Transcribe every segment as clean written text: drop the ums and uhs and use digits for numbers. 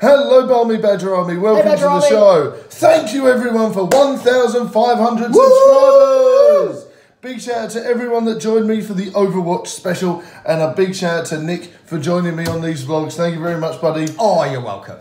Hello, Balmy Badger Army. Welcome to the show. Thank you, everyone, for 1,500 subscribers. Big shout out to everyone that joined me for the Overwatch special, and a big shout out to Nick for joining me on these vlogs. Thank you very much, buddy. Oh, you're welcome.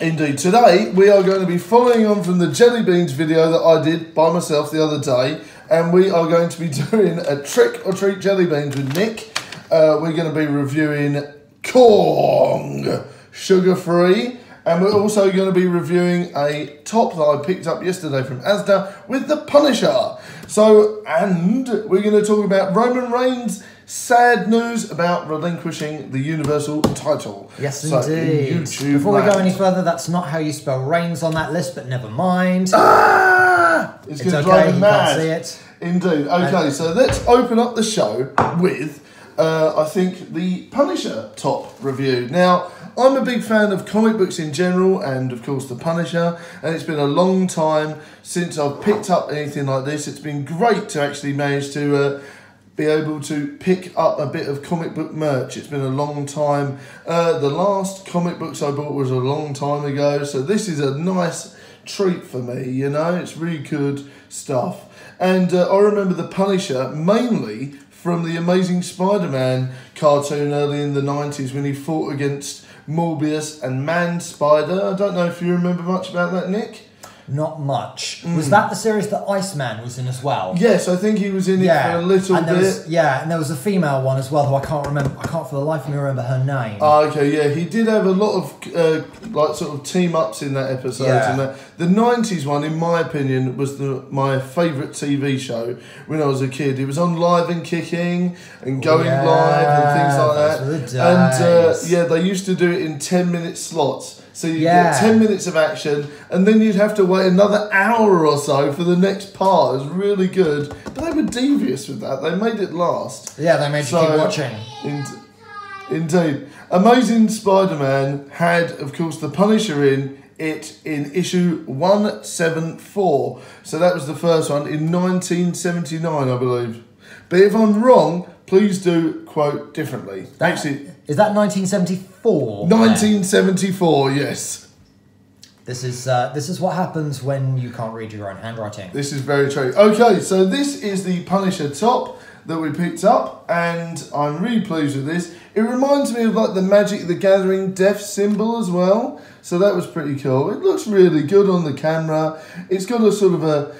Indeed. Today, we are going to be following on from the jelly beans video that I did by myself the other day, and we are going to be doing a trick or treat jelly beans with Nick. We're going to be reviewing Kong Sugar-Free, and we're also going to be reviewing a top that I picked up yesterday from Asda with the Punisher. So, and we're going to talk about Roman Reigns' sad news about relinquishing the Universal title. Yes, so indeed. YouTube Before land. We go any further, that's not how you spell Reigns on that list, but never mind. Ah! It's going to drive me mad. Can't see it. Indeed. Okay, so let's open up the show with, I think, the Punisher top review. Now, I'm a big fan of comic books in general, and of course the Punisher, and it's been a long time since I've picked up anything like this. It's been great to actually manage to be able to pick up a bit of comic book merch. It's been a long time. The last comic books I bought was a long time ago, so this is a nice treat for me, you know. It's really good stuff. And I remember the Punisher mainly from the Amazing Spider-Man cartoon early in the 90s when he fought against Morbius and Man Spider. I don't know if you remember much about that, Nick. Not much. Mm. Was that the series that Iceman was in as well? Yes, I think he was in it for a little bit. And there was a female one as well who I can't remember. I can't for the life of me remember her name. Oh, okay, yeah. He did have a lot of like sort of team-ups in that episode. Yeah. And that. The 90s one, in my opinion, was my favourite TV show when I was a kid. It was on Live and Kicking and Going Live and things like that. And they used to do it in 10-minute slots. So you get 10 minutes of action, and then you'd have to wait another hour or so for the next part. It was really good. But they were devious with that. They made it last. Yeah, they made you keep watching. Indeed. Amazing Spider-Man had, of course, the Punisher in it in issue 174. So that was the first one in 1979, I believe. But if I'm wrong, please do quote differently. Actually, is that 1974? 1974, yes. This is what happens when you can't read your own handwriting. This is very true. Okay, so this is the Punisher top that we picked up, and I'm really pleased with this. It reminds me of like the Magic the Gathering death symbol as well, so that was pretty cool. It looks really good on the camera. It's got a sort of a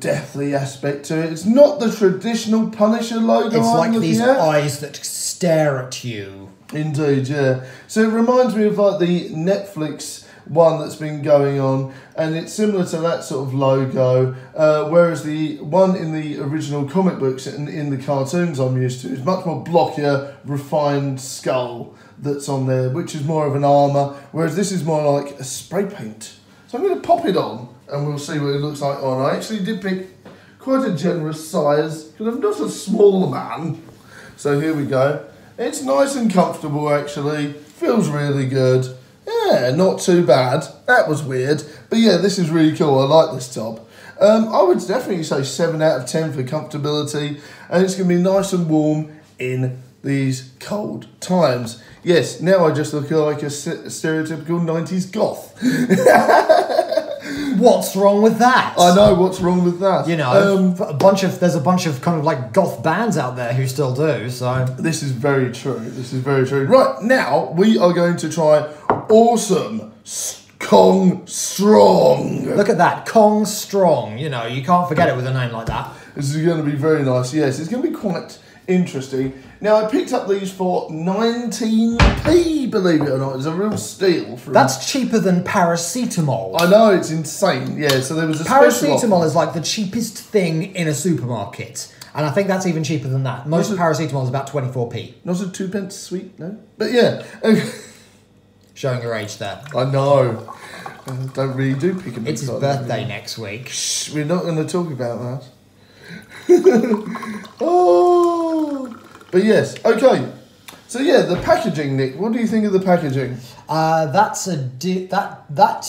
deathly aspect to it. It's not the traditional Punisher logo. It's like these eyes that stare at you. Indeed, yeah. So it reminds me of like the Netflix one that's been going on, and it's similar to that sort of logo, whereas the one in the original comic books and in the cartoons I'm used to is much more blockier, refined skull that's on there, which is more of an armour, whereas this is more like a spray paint. So I'm going to pop it on, and we'll see what it looks like on. I actually did pick quite a generous size, because I'm not a small man. So here we go. It's nice and comfortable, actually. Feels really good. Yeah, not too bad. That was weird. But yeah, this is really cool. I like this top. I would definitely say 7 out of 10 for comfortability. And it's going to be nice and warm in these cold times. Yes, now I just look like a stereotypical 90s goth. What's wrong with that? I know, what's wrong with that? You know, there's a bunch of kind of like goth bands out there who still do, so... This is very true, this is very true. Right, now we are going to try awesome Kong Strong. Look at that, Kong Strong. You know, you can't forget it with a name like that. This is going to be very nice, yes. It's going to be quite interesting. Now, I picked up these for 19p, believe it or not. It's a real steal. That's cheaper than paracetamol. I know, it's insane. Yeah, so there was a paracetamol is like the cheapest thing in a supermarket. And I think that's even cheaper than that. Most paracetamol is about 24p. Not a 2p sweet, no? But yeah. Showing your age there. I know. I don't really do pick a mix. It's his birthday next week. Shh, we're not going to talk about that. Oh, but yes, okay. So yeah, the packaging, Nick. What do you think of the packaging? That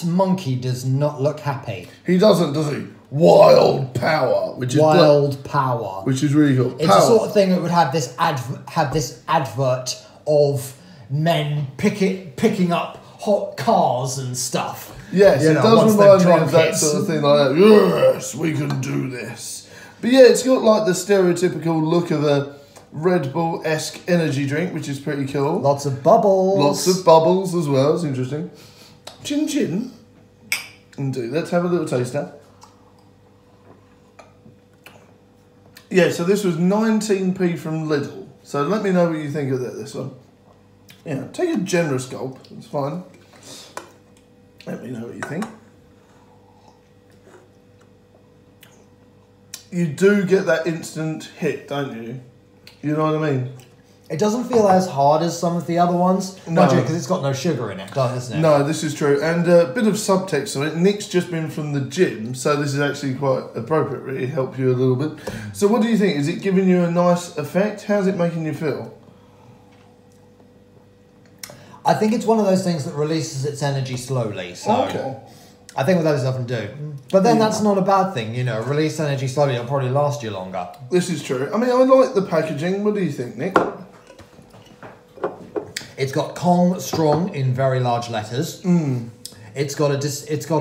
monkey does not look happy. He doesn't, does he? Wild power, which is power, which is really cool. It's the sort of thing that would have this advert of men picking up hot cars and stuff. Yes, you know, it does remind me of that sort of thing like that. Yes, we can do this. But yeah, it's got like the stereotypical look of a Red Bull-esque energy drink, which is pretty cool. Lots of bubbles. Lots of bubbles as well. It's interesting. Chin chin. Indeed. Let's have a little taster. Yeah, so this was 19p from Lidl. So let me know what you think of that, this one. Yeah, take a generous gulp. It's fine. Let me know what you think. You do get that instant hit, don't you? You know what I mean? It doesn't feel as hard as some of the other ones. No. Because it's got no sugar in it, doesn't it? No, this is true. And a bit of subtext on it. Nick's just been from the gym, so this is actually quite appropriate, really, help you a little bit. So what do you think? Is it giving you a nice effect? How's it making you feel? I think it's one of those things that releases its energy slowly. So okay. I think what those often do. But then that's not a bad thing, you know. Release energy slowly, it'll probably last you longer. This is true. I mean, I like the packaging. What do you think, Nick? It's got Kong Strong in very large letters. Mm. It's got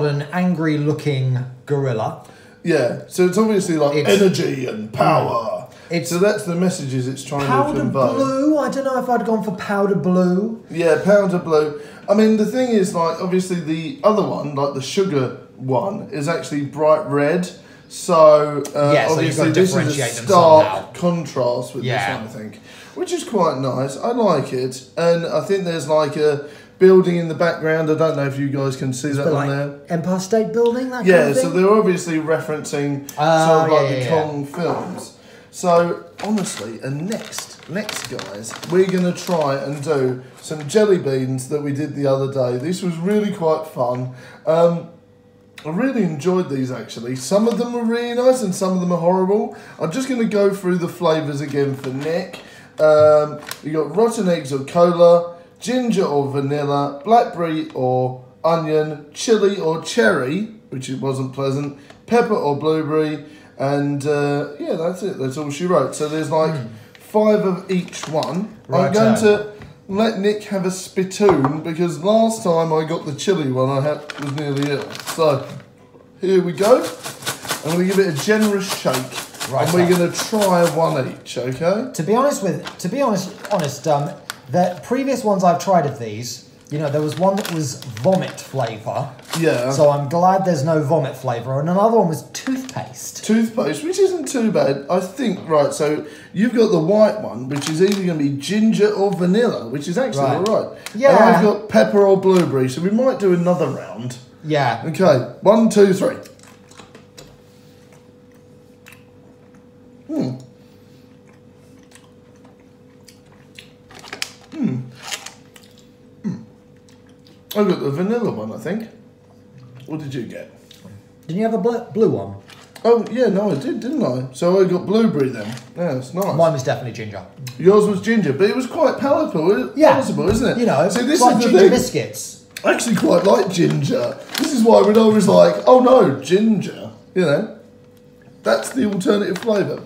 an angry looking gorilla. Yeah, so it's obviously like energy and power. So that's the messages it's trying to convey. Powder blue? I don't know if I'd gone for powder blue. Yeah, powder blue. I mean, the thing is, like, obviously the other one, like the sugar one, is actually bright red. So, yeah, obviously so this is a stark contrast with this one, I think. Which is quite nice. I like it. And I think there's like a building in the background. I don't know if you guys can see that on there. Empire State Building, that kind of thing? Yeah, so they're obviously referencing sort of like the Kong films. So, honestly, and next guys, we're going to try and do some jelly beans that we did the other day. This was really quite fun. I really enjoyed these, actually. Some of them were really nice and some of them are horrible. I'm just going to go through the flavours again for Nick. You got rotten eggs or cola, ginger or vanilla, blackberry or onion, chilli or cherry, which it wasn't pleasant, pepper or blueberry, and yeah, that's it. That's all she wrote. So there's like 5 of each one. Right, I'm going to let Nick have a spittoon because last time I got the chilli one was nearly ill. So here we go. I'm going to give it a generous shake. Right, and we're going to try one each, okay? To be honest, the previous ones I've tried of these, you know, there was one that was vomit flavour. Yeah. So I'm glad there's no vomit flavour. And another one was toothpaste. Toothpaste, which isn't too bad, I think. Right, so you've got the white one, which is either going to be ginger or vanilla, which is actually all right. Yeah. And I've got pepper or blueberry, so we might do another round. Yeah. Okay, 1, 2, 3. I got the vanilla one, I think. What did you get? Didn't you have a blue one? Oh, yeah, no, I did, didn't I? So I got blueberry then. Yeah, it's nice. Mine was definitely ginger. Yours was ginger, but it was quite palatable, isn't it? You know, see, this like is ginger biscuits. I actually quite like ginger. This is why we're always like, oh no, ginger. You know, that's the alternative flavour.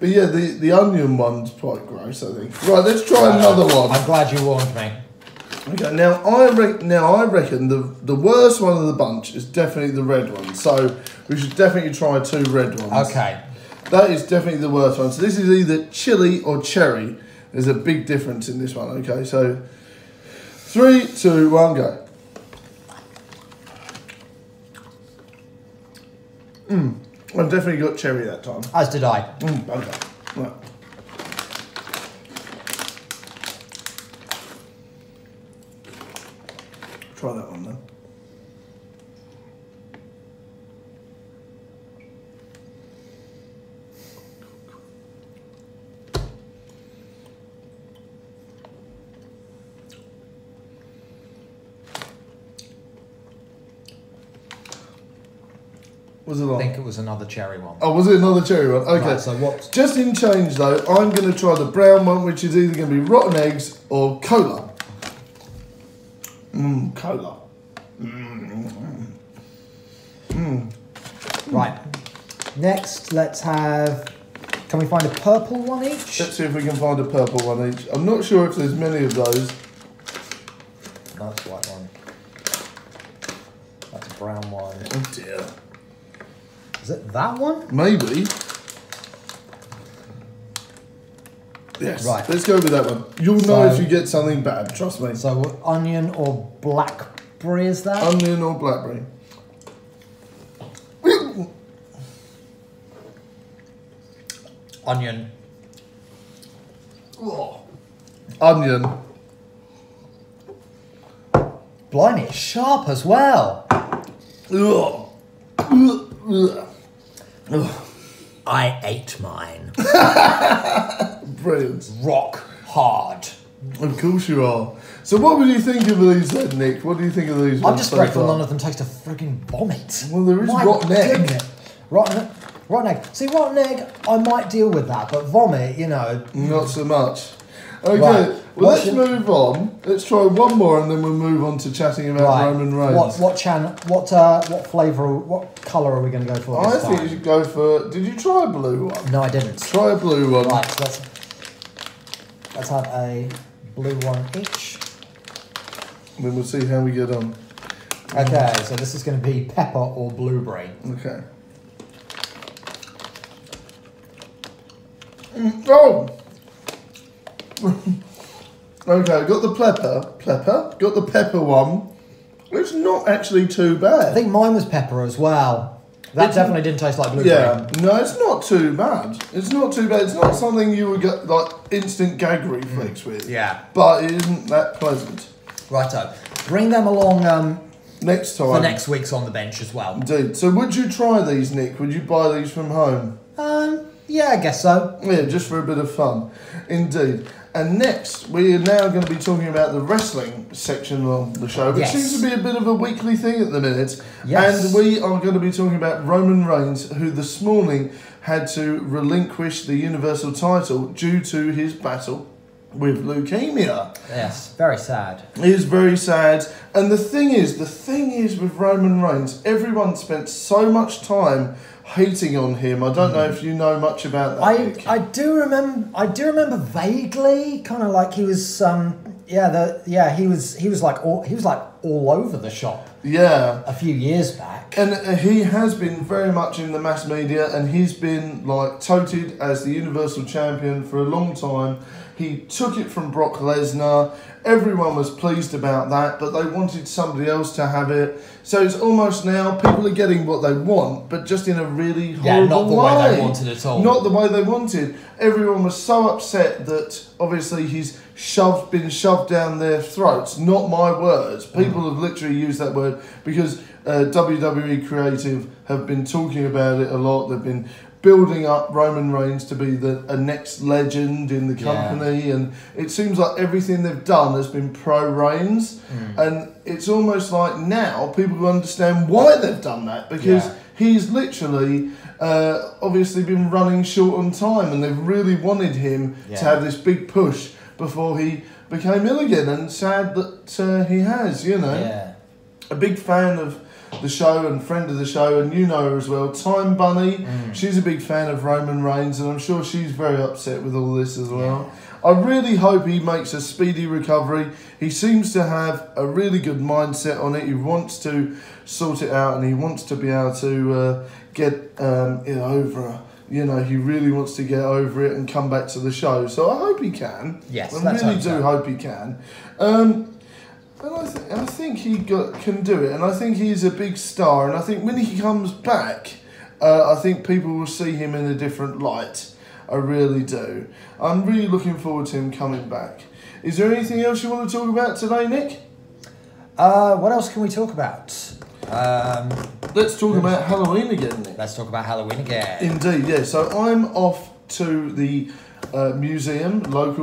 But yeah, the onion one's quite gross, I think. Right, let's try another one. I'm glad you warned me. Okay, now I reckon the worst one of the bunch is definitely the red one. So we should definitely try 2 red ones. Okay. That is definitely the worst one. So this is either chili or cherry. There's a big difference in this one. Okay, so 3, 2, 1, go. I definitely got cherry that time. As did I. Okay. Right. Try that one then. Was it on? I think it was another cherry one. Oh, was it another cherry one? Okay. Right, so what? Just in change though, I'm going to try the brown one, which is either going to be rotten eggs or cola. Cola. Right. Next, let's have... Can we find a purple one each? Let's see if we can find a purple one each. I'm not sure if there's many of those. a white one. That's a brown one. Oh dear. Is it that one? Maybe. Yes. Right. Let's go with that one. You'll know if you get something better. Trust me. So what, onion or blackberry is that? Onion or blackberry. Onion. Oh. Onion. Blimey, it's sharp as well. Ugh. Ugh. Ugh. Ugh. I ate mine. Brilliant. Rock hard. Of course you are. So what would you think of these then, Nick? What do you think of these? I'm just grateful none of them taste a frigging vomit. Well, there is rotten egg. Rotten egg. See, rotten egg, I might deal with that, but vomit, you know. Not so much. Okay, right. Well, let's move on. Let's try one more, and then we'll move on to chatting about Roman Reigns. What flavour? What colour are we going to go for? I think you should go for. Did you try a blue one? No, I didn't. Try a blue one. Right, so let's have a blue one each. And then we'll see how we get on. Okay, so this is going to be pepper or blueberry. Okay. Oh. Okay, got the pepper, got the pepper one. It's not actually too bad. I think mine was pepper as well. That definitely didn't taste like blueberry. Yeah, no, it's not too bad. It's not too bad. It's not something you would get like instant gag reflex with. Yeah. But it isn't that pleasant. Righto. Bring them along next time. For next week's On The Bench as well. Indeed. So would you try these, Nick? Would you buy these from home? Yeah, I guess so. Yeah, just for a bit of fun. Indeed. And next, we are now going to be talking about the wrestling section of the show, which seems to be a bit of a weekly thing at the minute. Yes. And we are going to be talking about Roman Reigns, who this morning had to relinquish the Universal title due to his battle with leukemia. Yes, very sad. It is very sad. And the thing is with Roman Reigns, everyone spent so much time hating on him. I don't know if you know much about that. I do remember vaguely, kind of like he was he was like all over the shop. Yeah, a few years back. And he has been very much in the mass media, and he's been like touted as the Universal Champion for a long time. He took it from Brock Lesnar. Everyone was pleased about that, but they wanted somebody else to have it. So it's almost now people are getting what they want, but just in a really horrible way. Not the way they wanted at all. Not the way they wanted. Everyone was so upset that obviously he's been shoved down their throats. Not my words. People have literally used that word because WWE Creative have been talking about it a lot. They've been building up Roman Reigns to be a next legend in the company, and it seems like everything they've done has been pro-Reigns, and it's almost like now people understand why they've done that, because he's literally obviously been running short on time, and they've really wanted him to have this big push before he became ill again, and sad that he has, you know. Yeah. A big fan of the show and friend of the show, and you know her as well, Time Bunny. She's a big fan of Roman Reigns, and I'm sure she's very upset with all this as well. I really hope he makes a speedy recovery. He seems to have a really good mindset on it. He wants to sort it out, and he wants to be able to get it over. You know, he really wants to get over it and come back to the show. So I hope he can. Yes, I really do hope he can. And I think he can do it, and I think he's a big star, and I think when he comes back, I think people will see him in a different light. I really do. I'm really looking forward to him coming back. Is there anything else you want to talk about today, Nick? What else can we talk about? Let's talk about Halloween again, Nick. Let's talk about Halloween again. Indeed, yeah. So I'm off to the local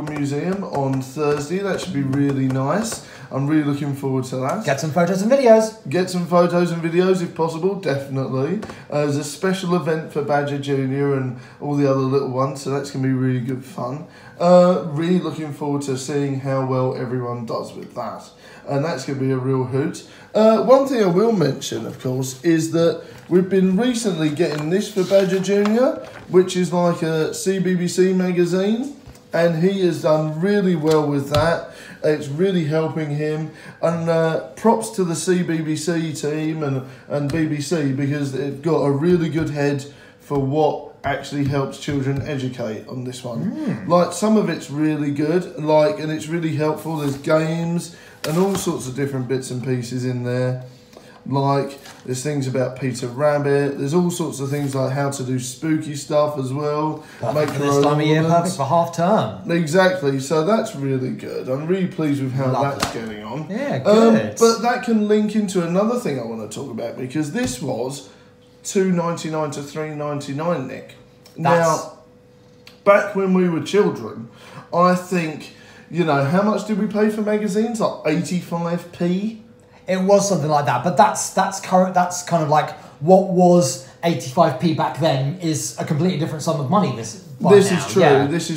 museum on Thursday. That should be really nice. I'm really looking forward to that. Get some photos and videos. Get some photos and videos if possible, definitely. There's a special event for Badger Jr. and all the other little ones, so that's going to be really good fun. Really looking forward to seeing how well everyone does with that. And that's going to be a real hoot. One thing I will mention, of course, is that we've been recently getting this for Badger Jr., which is like a CBBC magazine, and he has done really well with that. It's really helping him. And props to the CBBC team and BBC, because they've got a really good head for what actually helps children educate on this one. Like, some of it's really good, like, and it's really helpful. There's games and all sorts of different bits and pieces in there. Like, there's things about Peter Rabbit. There's all sorts of things like how to do spooky stuff as well. Perfect for this time of year, perfect for half term. Exactly. So that's really good. I'm really pleased with how that's getting on. Yeah, good. But that can link into another thing I want to talk about, because this was $2.99 to $3.99, Nick. Now, back when we were children, I think, you know, how much did we pay for magazines? Like 85p? It was something like that, but that's current. That's kind of like what was 85p back then is a completely different sum of money. This is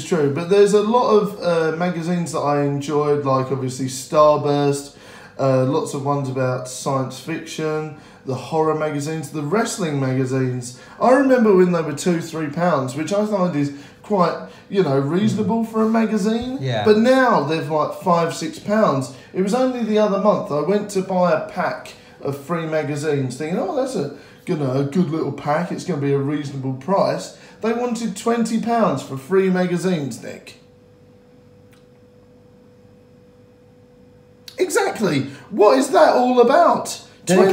true. But there's a lot of magazines that I enjoyed, like obviously Starburst, lots of ones about science fiction, the horror magazines, the wrestling magazines. I remember when they were £2-3, which I find is quite, you know, reasonable for a magazine. Yeah. But now they're like £5-6. It was only the other month I went to buy a pack of free magazines, thinking, oh, that's a good little pack. It's going to be a reasonable price. They wanted £20 for free magazines, Nick. Exactly. What is that all about? Did it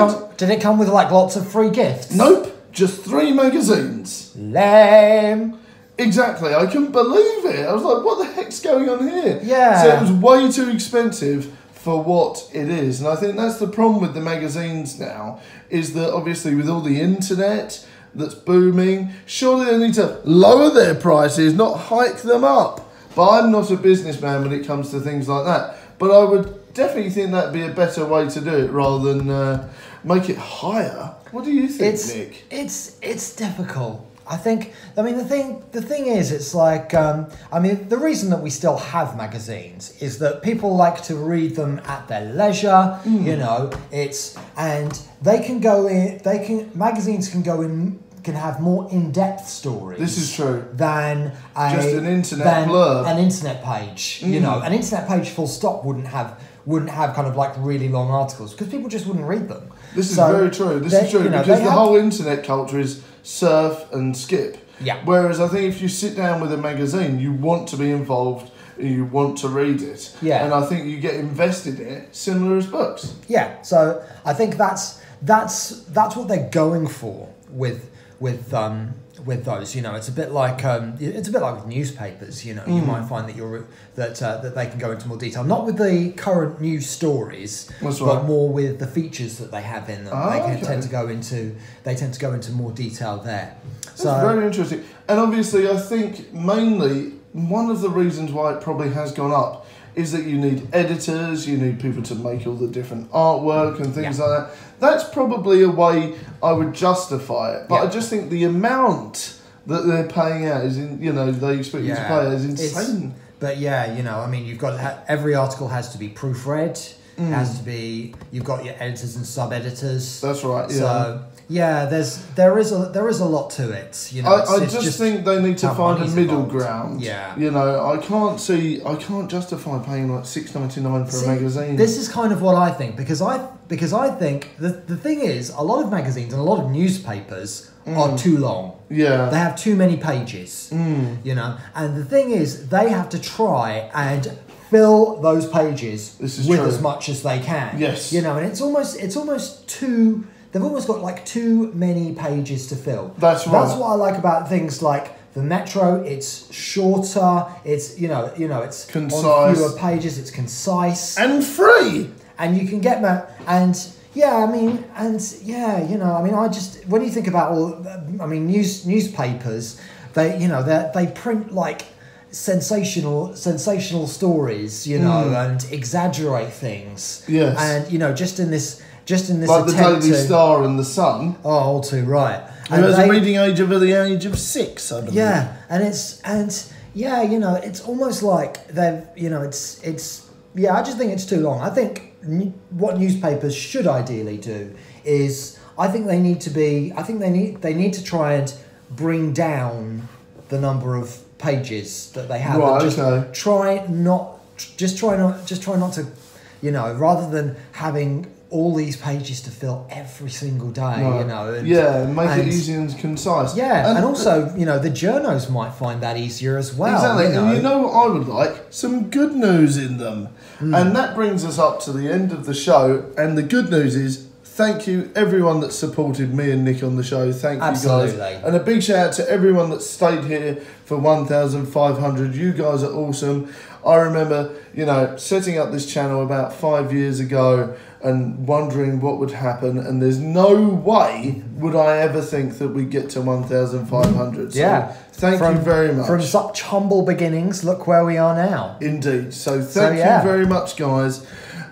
come with, like, lots of free gifts? Nope. Just 3 magazines. Lame. Exactly. I couldn't believe it. I was like, what the heck's going on here? Yeah. So it was way too expensive for what it is. And I think that's the problem with the magazines now, is that, obviously, with all the internet that's booming, surely they need to lower their prices, not hike them up. But I'm not a businessman when it comes to things like that. But I would definitely think that'd be a better way to do it rather than make it higher. What do you think, Nick? It's difficult. I think. I mean, the thing is, it's like. I mean, the reason that we still have magazines is that people like to read them at their leisure. You know, and they can go in. Magazines can go in. Can have more in-depth stories. This is true. Than an internet page. You know, an internet page full stop wouldn't have kind of like really long articles, because people just wouldn't read them. This is very true, because the whole internet culture is surf and skip. Yeah. Whereas I think if you sit down with a magazine, you want to be involved, you want to read it. Yeah. And I think you get invested in it, similar as books. Yeah. So I think that's what they're going for with those. You know, it's a bit like with newspapers. You know, you might find that that they can go into more detail, not with the current news stories, but more with the features that they have in them. They tend to go into more detail there. So that's very interesting. And obviously, I think mainly one of the reasons why it probably has gone up is that you need editors, you need people to make all the different artwork and things like that. That's probably a way I would justify it, but I just think the amount that they're paying out is, they expect you to pay is insane. You've got, every article has to be proofread, you've got your editors and sub-editors. That's right, yeah. So, yeah, there is a lot to it. You know, I just think they need to find a middle ground. Yeah, you know, I can't justify paying like $6.99 for a magazine. This is kind of what I think, because I think the thing is, a lot of magazines and a lot of newspapers are too long. Yeah, they have too many pages. You know, and the thing is, they have to try and fill those pages with as much as they can. Yes, you know, and it's almost too. They've almost got, like, too many pages to fill. That's right. That's what I like about things like the Metro. It's shorter. It's, it's concise. On fewer pages. It's concise. And free. And you can get that. When you think about newspapers, they print, like, sensational stories, and exaggerate things. Yes. And, just in this like the Daily Star and the Sun. Oh, all too right. And there's a reading age of the age of 6, I believe. Yeah, it's almost like they've, I just think it's too long. I think what newspapers should ideally do is, I think they need to try and bring down the number of pages that they have. Right, okay. Try not just try not to, you know, rather than having all these pages to fill every single day, right. You know. And, yeah, make and, it easy and concise. Yeah, and also, you know, the journos might find that easier as well. Exactly, and you know what I would like? Some good news in them. Mm. And that brings us up to the end of the show, and the good news is, thank you, everyone that supported me and Nick on the show. Thank you guys. And a big shout out to everyone that stayed here for 1,500. You guys are awesome. I remember, you know, setting up this channel about 5 years ago and wondering what would happen. And there's no way would I ever think that we'd get to 1,500. So yeah. Thank you very much. From such humble beginnings, look where we are now. Indeed. So thank you very much, guys.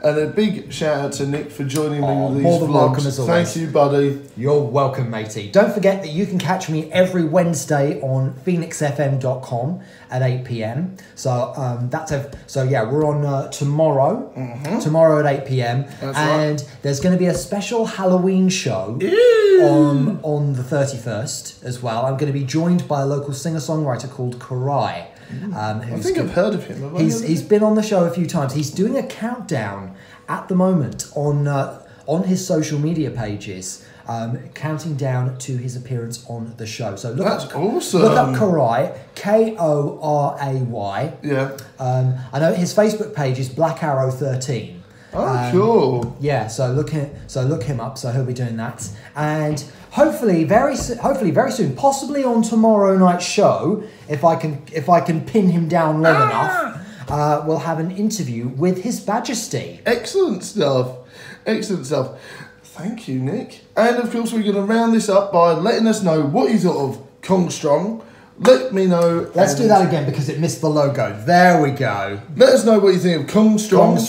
And a big shout out to Nick for joining me with these vlogs. Welcome as always. Thank you, buddy. You're welcome, matey. Don't forget that you can catch me every Wednesday on phoenixfm.com at 8 p.m. So yeah, we're on tomorrow. Mm-hmm. Tomorrow at 8 p.m. And there's going to be a special Halloween show on the 31st as well. I'm going to be joined by a local singer-songwriter called Koray. I think I've heard of him. He's been on the show a few times. He's doing a countdown at the moment on his social media pages, counting down to his appearance on the show. So look up Koray, Koray. Yeah. I know his Facebook page is Black Arrow 13. Oh, cool. Yeah, so look him up. So he'll be doing that, and hopefully very soon, possibly on tomorrow night's show, if I can pin him down long enough, we'll have an interview with His Majesty. Excellent stuff. Excellent stuff. Thank you, Nick. And of course, we're going to round this up by letting us know what you thought of Kong Strong. Let me know. Let's do that again because it missed the logo. There we go. Let us know what you think of Kong Strong. Let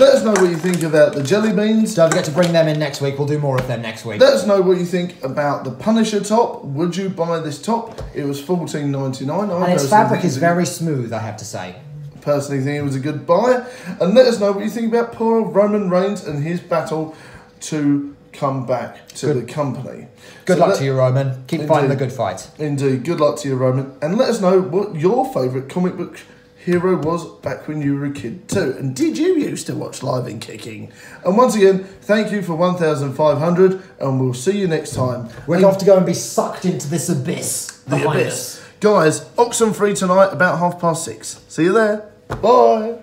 us know what you think about the jelly beans. Don't forget to bring them in next week. We'll do more of them next week. Let us know what you think about the Punisher top. Would you buy this top? It was $14.99. And its fabric is very smooth, I have to say. Personally, think it was a good buy. And let us know what you think about poor Roman Reigns and his battle to come back to the company. Good luck to you, Roman. Keep fighting the good fight. Indeed. Good luck to you, Roman. And let us know what your favourite comic book hero was back when you were a kid too. And did you used to watch Live and Kicking? And once again, thank you for 1,500 and we'll see you next time. We're going to have to go and be sucked into this abyss. The abyss. Guys, Oxenfree tonight about 6:30. See you there. Bye.